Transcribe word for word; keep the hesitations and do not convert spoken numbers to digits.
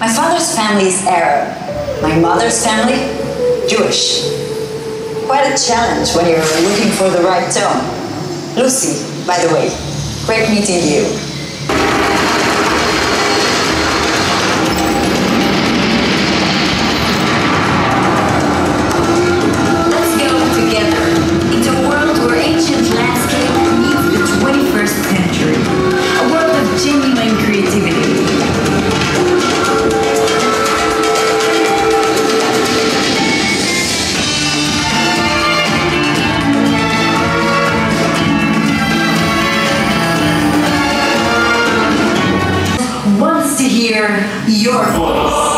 My father's family is Arab. My mother's family, Jewish. Quite a challenge when you're looking for the right tone. Lucy, by the way, great meeting you. Wants to hear your voice.